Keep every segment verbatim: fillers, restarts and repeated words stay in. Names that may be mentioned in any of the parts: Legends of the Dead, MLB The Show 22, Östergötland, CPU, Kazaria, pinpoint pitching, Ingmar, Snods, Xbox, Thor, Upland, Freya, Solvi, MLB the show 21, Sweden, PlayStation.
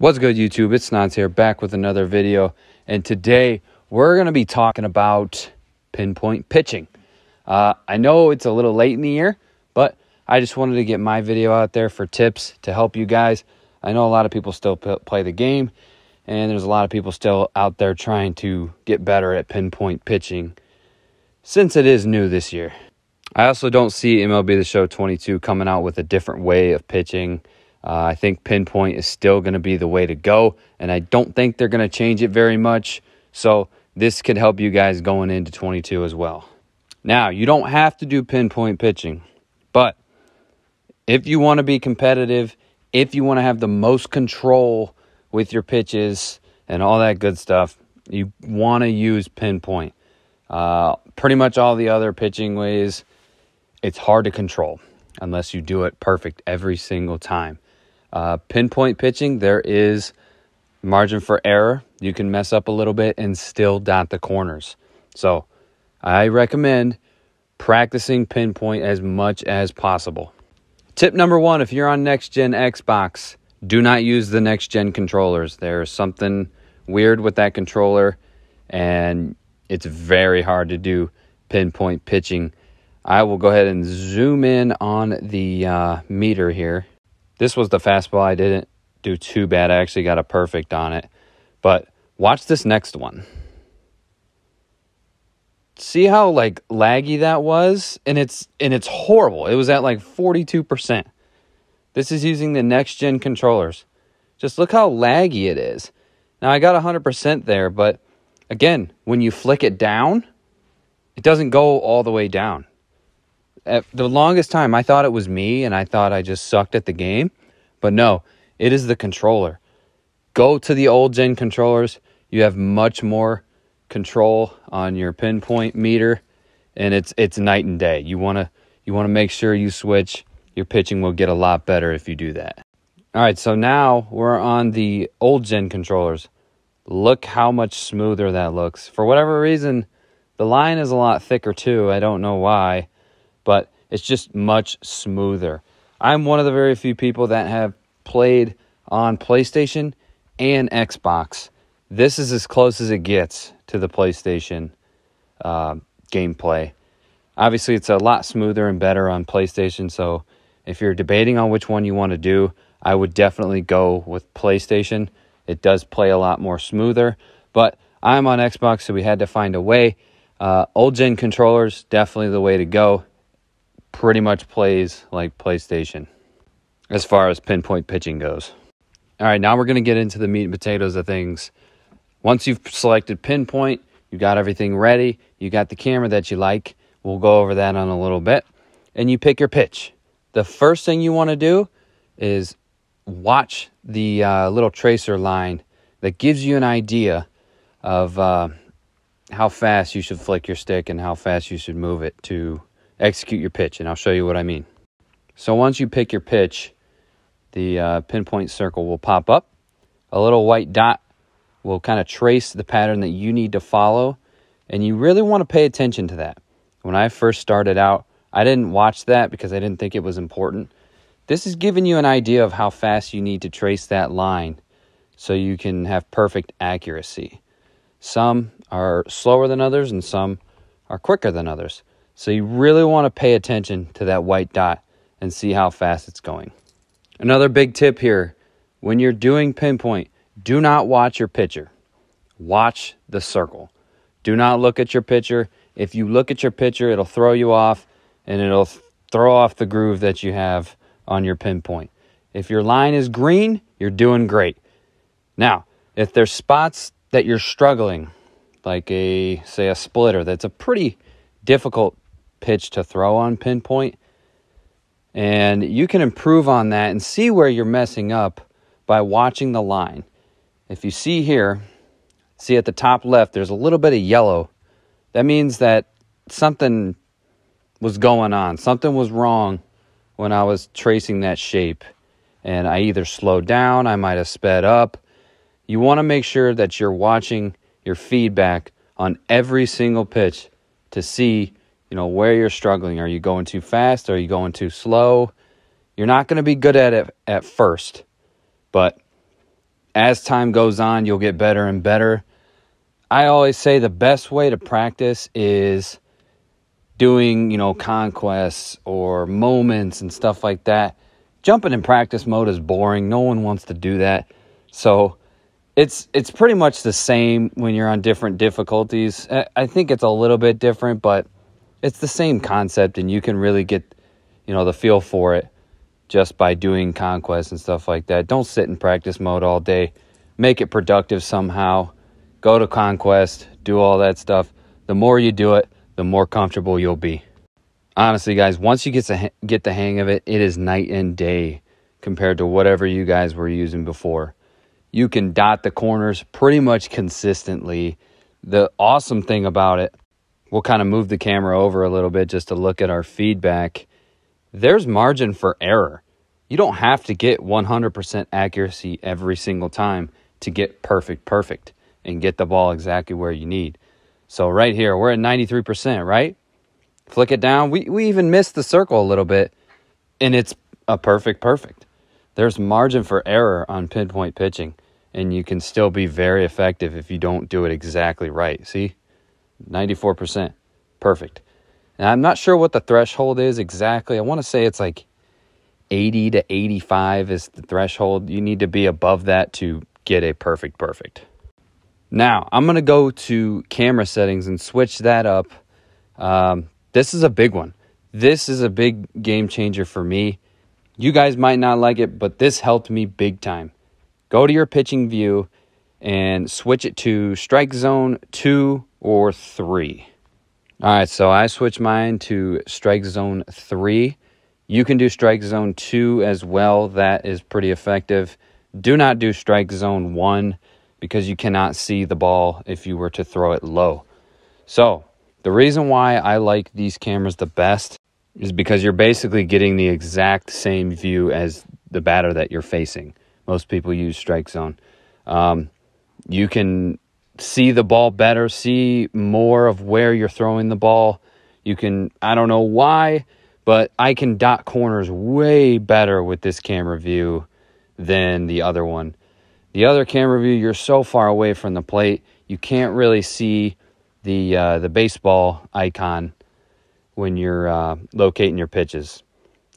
What's good, YouTube? It's Snods here, back with another video. And today, we're going to be talking about pinpoint pitching. Uh, I know it's a little late in the year, but I just wanted to get my video out there for tips to help you guys. I know a lot of people still p- play the game, and there's a lot of people still out there trying to get better at pinpoint pitching since it is new this year. I also don't see M L B The Show twenty-two coming out with a different way of pitching. Uh, I think pinpoint is still going to be the way to go, and I don't think they're going to change it very much. So this could help you guys going into twenty-two as well. Now, you don't have to do pinpoint pitching, but if you want to be competitive, if you want to have the most control with your pitches and all that good stuff, you want to use pinpoint. Uh, pretty much all the other pitching ways, it's hard to control unless you do it perfect every single time. Uh, pinpoint pitching, there is margin for error. You can mess up a little bit and still dot the corners. So I recommend practicing pinpoint as much as possible. Tip number one, if you're on next-gen Xbox, do not use the next-gen controllers. There's something weird with that controller, and it's very hard to do pinpoint pitching. I will go ahead and zoom in on the uh, meter here. This was the fastball. I didn't do too bad. I actually got a perfect on it. But watch this next one. See how like laggy that was? And it's and it's horrible. It was at like forty-two percent. This is using the next gen controllers. Just look how laggy it is. Now I got one hundred percent there, but again, when you flick it down, it doesn't go all the way down. At the longest time, I thought it was me, and I thought I just sucked at the game. But no, it is the controller. Go to the old-gen controllers. You have much more control on your pinpoint meter, and it's it's night and day. You want to you want to make sure you switch. Your pitching will get a lot better if you do that. All right, so now we're on the old-gen controllers. Look how much smoother that looks. For whatever reason, the line is a lot thicker too. I don't know why. But it's just much smoother. I'm one of the very few people that have played on PlayStation and Xbox. This is as close as it gets to the PlayStation uh, gameplay. Obviously, it's a lot smoother and better on PlayStation. So if you're debating on which one you want to do, I would definitely go with PlayStation. It does play a lot more smoother. But I'm on Xbox, so we had to find a way. Uh, old-gen controllers, definitely the way to go. Pretty much plays like PlayStation as far as pinpoint pitching goes. All right, now we're going to get into the meat and potatoes of things. Once you've selected pinpoint, you got everything ready, you got the camera that you like. We'll go over that on a little bit. And you pick your pitch. The first thing you want to do is watch the uh, little tracer line that gives you an idea of uh, how fast you should flick your stick and how fast you should move it to execute your pitch, and I'll show you what I mean. So once you pick your pitch, the uh, pinpoint circle will pop up. A little white dot will kind of trace the pattern that you need to follow, and you really want to pay attention to that. When I first started out, I didn't watch that because I didn't think it was important. This is giving you an idea of how fast you need to trace that line so you can have perfect accuracy. Some are slower than others, and some are quicker than others. So you really want to pay attention to that white dot and see how fast it's going. Another big tip here, when you're doing pinpoint, do not watch your pitcher. Watch the circle. Do not look at your pitcher. If you look at your pitcher, it'll throw you off, and it'll throw off the groove that you have on your pinpoint. If your line is green, you're doing great. Now, if there's spots that you're struggling, like a, say a splitter, that's a pretty difficult pitch to throw on pinpoint, and you can improve on that and see where you're messing up by watching the line. If you see here, see at the top left, there's a little bit of yellow. That means that something was going on. Something was wrong when I was tracing that shape, and I either slowed down, I might have sped up. You want to make sure that you're watching your feedback on every single pitch to see, you know, where you're struggling. Are you going too fast? Are you going too slow? You're not going to be good at it at first, but as time goes on, you'll get better and better. I always say the best way to practice is doing, you know, conquests or moments and stuff like that. Jumping in practice mode is boring. No one wants to do that. So it's it's pretty much the same when you're on different difficulties. I think it's a little bit different, but it's the same concept, and you can really get, you know, the feel for it just by doing conquests and stuff like that. Don't sit in practice mode all day. Make it productive somehow. Go to conquest, do all that stuff. The more you do it, the more comfortable you'll be. Honestly, guys, once you get to get the hang of it, it is night and day compared to whatever you guys were using before. You can dot the corners pretty much consistently. The awesome thing about it, we'll kind of move the camera over a little bit just to look at our feedback. There's margin for error. You don't have to get one hundred percent accuracy every single time to get perfect, perfect. And get the ball exactly where you need. So right here, we're at ninety-three percent, right? Flick it down. We we even missed the circle a little bit, and it's a perfect, perfect. There's margin for error on pinpoint pitching, and you can still be very effective if you don't do it exactly right. See? ninety-four percent. Perfect. And I'm not sure what the threshold is exactly. I want to say it's like eighty to eighty-five is the threshold. You need to be above that to get a perfect, perfect. Now, I'm going to go to camera settings and switch that up. Um, this is a big one. This is a big game changer for me. You guys might not like it, but this helped me big time. Go to your pitching view and switch it to strike zone two or three. All right, so I switched mine to strike zone three. You can do strike zone two as well. That is pretty effective. Do not do strike zone one, because you cannot see the ball if you were to throw it low. So the reason why I like these cameras the best is because you're basically getting the exact same view as the batter that you're facing. Most people use strike zone. Um, you can see the ball better, see more of where you're throwing the ball. You can, I don't know why, but I can dot corners way better with this camera view than the other one. The other camera view, you're so far away from the plate, you can't really see the uh, the baseball icon when you're uh, locating your pitches.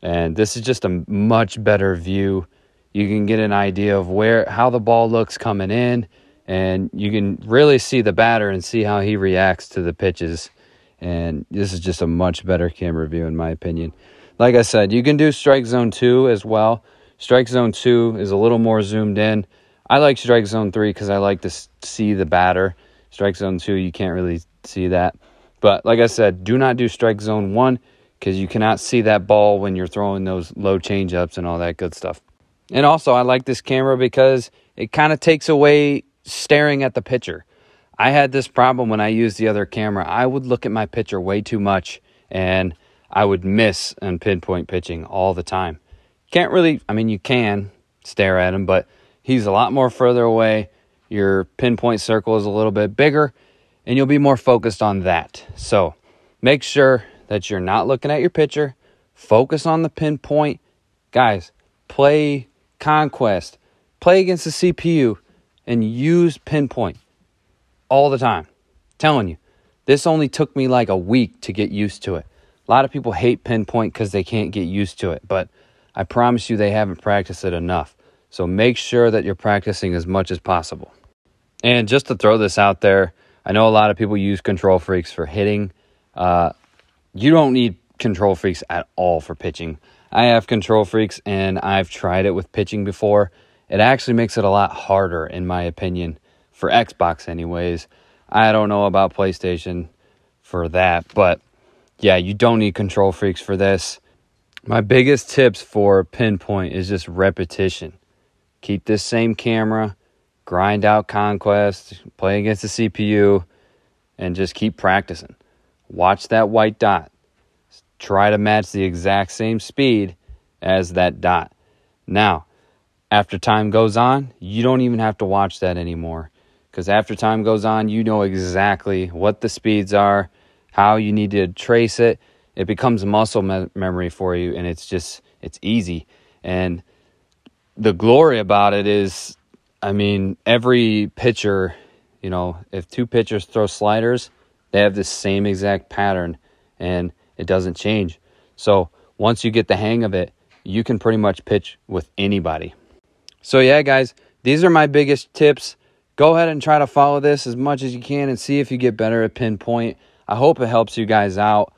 And this is just a much better view. You can get an idea of where how the ball looks coming in, and you can really see the batter and see how he reacts to the pitches. And this is just a much better camera view, in my opinion. Like I said, you can do strike zone two as well. Strike zone two is a little more zoomed in. I like strike zone three because I like to see the batter. Strike zone two, you can't really see that. But like I said, do not do strike zone one because you cannot see that ball when you're throwing those low changeups and all that good stuff. And also, I like this camera because it kind of takes away staring at the pitcher. I had this problem when I used the other camera. I would look at my pitcher way too much, and I would miss on pinpoint pitching all the time. Can't really, I mean, you can stare at him, but he's a lot more further away. Your pinpoint circle is a little bit bigger, and you'll be more focused on that. So make sure that you're not looking at your pitcher. Focus on the pinpoint. Guys, play conquest. Play against the C P U and use pinpoint all the time. I'm telling you, this only took me like a week to get used to it. A lot of people hate pinpoint because they can't get used to it, but I promise you they haven't practiced it enough. So make sure that you're practicing as much as possible. And just to throw this out there, I know a lot of people use control freaks for hitting. Uh, you don't need control freaks at all for pitching. I have control freaks, and I've tried it with pitching before. It actually makes it a lot harder, in my opinion, for Xbox anyways. I don't know about PlayStation for that, but yeah, you don't need control freaks for this. My biggest tips for pinpoint is just repetition. Keep this same camera, grind out conquest, play against the C P U, and just keep practicing. Watch that white dot. Try to match the exact same speed as that dot. Now, after time goes on, you don't even have to watch that anymore, because after time goes on, you know exactly what the speeds are, how you need to trace it. It becomes muscle me- memory for you, and it's just, it's easy. And the glory about it is I mean, every pitcher, you know, if two pitchers throw sliders, they have the same exact pattern, and it doesn't change. So once you get the hang of it, you can pretty much pitch with anybody. So yeah, guys, these are my biggest tips. Go ahead and try to follow this as much as you can and see if you get better at pinpoint. I hope it helps you guys out.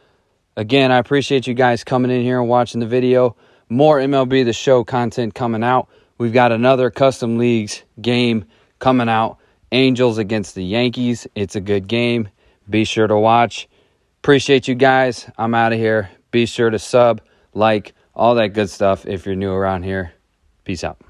Again, I appreciate you guys coming in here and watching the video. More M L B The Show content coming out. We've got another Custom Leagues game coming out. Angels against the Yankees. It's a good game. Be sure to watch. Appreciate you guys. I'm out of here. Be sure to sub, like, all that good stuff if you're new around here. Peace out.